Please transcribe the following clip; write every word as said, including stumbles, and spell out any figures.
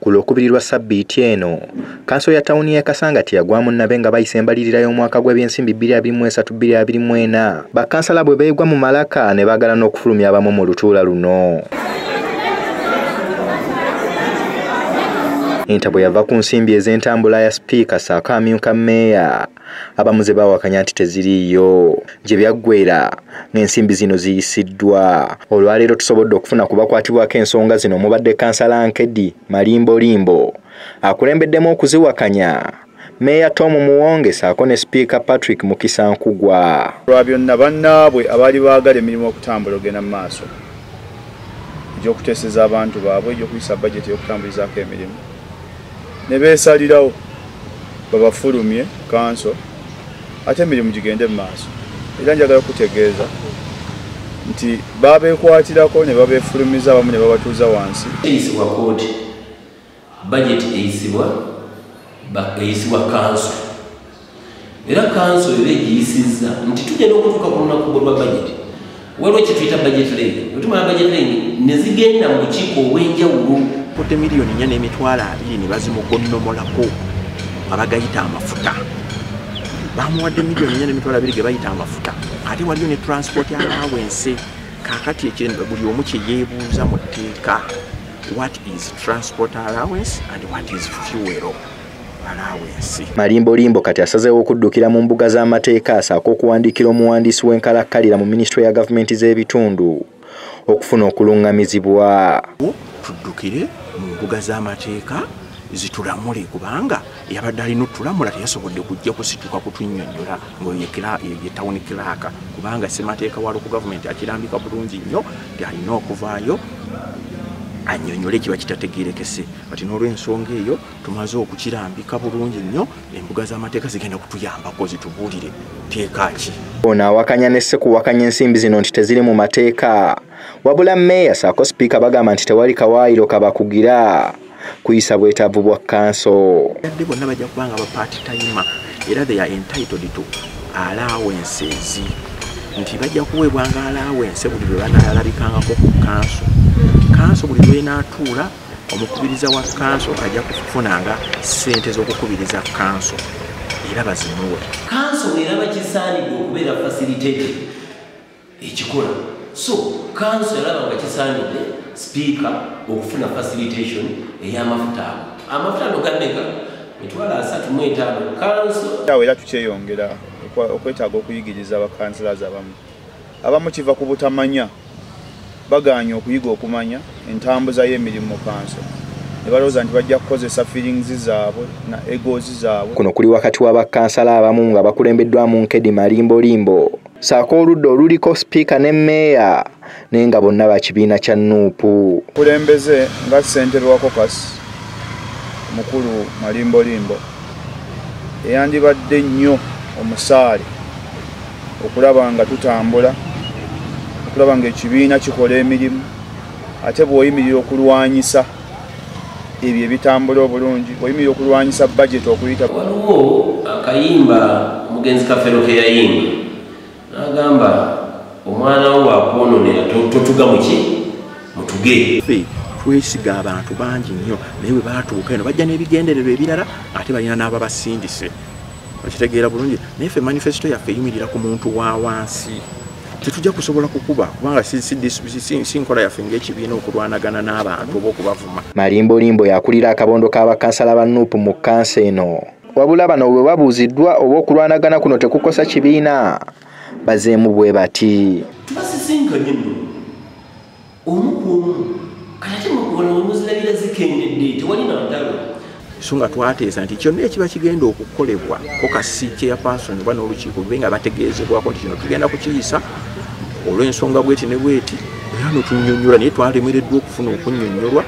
Ku lw'okubiririrwa ssabbiiti eno, kanso ya tawuni ya Kasanga teyagwa mu nnabe nga bayise embalirira y'omwaka gw'ebyensimbi bbiri abiri mu esatu bbiri abiri mu ena. Bakansala bwe beegwa mu malaka ne baagala n'okufulumya abamu mu lutuula luno. Entabo yava ku nsimbi ez'entambula ya sipiika ssaako amyuka mmeeya. Abamuze baawakanya nti teziriiyo. Gye byaggwera ng'ensimbi zino ziyisiddwa. Olwaleero tusobodde okufuna ku bakwatibwako ensonga zino omubadde Kansala Nkedi Malimbolimbo akulembeddemu okuziwakanya. Meeya Tom Muwonge ssaako ne Sipiika Patrick Mukisa Nkugwa. Olwa byonna bannaabwe abaali baagala emirimu okutambula ogenda mu maaso egy'okuteeseza abantu baabwe egy'okuyisa bajeti y'okutambulizaako emirimu ne beesalirawo babafulumye kanso ate emirimu gigende mu maaso. Era njagala kutegeeza nti babeekwatirako ne babeefulumiza abamu ne babatuuza wansi. Eyisibwa kooti, bajeti eyisibwa kanso, era kanso era egiyisizza nti tujja n'okutuuka ku lunaku olwa bajeti. Waliwo kye tuyita bajeti leni, otumala bajeti leni ne zigenda mu bukiiko obw'enjawulo. Kote miliyoni nnya n'emitwalo abiri ne bazimugonnomolako abagayita amafuta. Bamuwadde miliyoni nnya n'emitwalo abiri ge bayita amafuta. Ate waliyo ne transport allowance. Kaakati ekirembe buli omu kye yeebuuza mu tteeka. What is transport allowance and what is fuel allowance? Malimbolimbo kati asazeewo okuddukira mu mbuga z'amateeka ssaako okuwandiikira omuwandiisi w'enkalakkalira mu minisitule ya gavumenti z'ebitundu okufuna okulungamizibwa. Tuddukire mu mbuga z'amateeka zitulamule kubanga yabadde alina otulamula teyasobodde kujja kusituka kutunnyonnyola ng'oye tawuni kiraaka kubanga ssemateeka wali ku gavumenti akirambika bulungi nnyo tyalina okuvaayo annyonnyole kiba kitategeerekese. Kati n'olw'ensonga eyo tumaze okukirambika bulungi nnyo, embuga z'amateeka zigenda kutuyambako zitubuulire teeka ki. Ono awakanya ne ssekuwakanya ensimbi zino nti teziri mu mateeka, wabula mmeeya ssaako sipiika bagamba nti tewali kawaayiro kabakugira kuyisa bwetaavu bwa kanso. Yadde bonna bajja kubanga ba party time era they are entitled to allowances. Nti bajja kuweebwanga allowance buli lwe banaalabikangako ku kanso. Kanso buli lwe n'atuula omukubiriza wa kanso ajja kufunanga ssente z'okukubiriza kanso era bazimuwe. Kanso era bakisaanidde okubeera facilitated ekikola. So kanso era nga kisaanidde speaker okufuna facilitation ey'amafuta. Amafuta nogameka mitwalo asatu mu etaano. Kanso era tukyeyongera okwetaaga okuyigiriza abakansalaza abamu. Abamu kiva ku butamanya, bagaanye okuyiga okumanya entambuza y'emirimu mu kanso. Ebalooza nti bajja kukozesa feelings zaabwe na egos zaabwe. Kuno kuli wakati w'abakansala abamu nga bakulembeddwamu Nkedi Malimbolimbo ssaako oludda oluliko sipiika ne mmeeya naye nga bonna bakibiina kya Nuupu. Kulembeze nga ssentebe wa kokasi mukulu Malimbolimbo eyandibadde nnyo omusaale okulaba nga tutambula, okulaba nga ekibiina kikola emirimu, ate bw'oyimirira okulwanyisa ebyo ebitambula obulungi, bw'oyimirira okulwanyisa bajeti okuyita. Waliwo akayimba omugenzi Kafero ke yayimba n'agamba omwana wo bw'akwononera totuga muki mutuge. Twesiga abantu bangi nnyo naye bwe baatuuka eno bajja n'ebigendererwa ebirala ate balina n'ababasindise. Bakitegeera bulungi naye ffe manifesto yaffe eyimirira ku muntu wa wansi. Tetujja kusobola kukuba kubanga si nkola yaffe ng'ekibiina okulwanagana n'abantu oba okubavuma. Malimbolimbo yakulira akabondo k'abakansala ba Nuupu mu kanso eno. Wabula bano bwe babuuziddwa oba okulwanagana kuno tekukosa kibiina bazeemu bwe bati. Basisinkanye nno omu ku omu kati mukubona wemuzirabira zikendedde tewali na ntalo. So nga twateesa nti kyonna ekiba kigenda okukolebwa kokasi kyeyapasoni oba n'olukiiko lube nga bategeezebwako nti kino tugenda kukiyisa olw'ensonga bweti ne bweti era notunnyonnyola naye twalemereddwa okufuna okunnyonnyolwa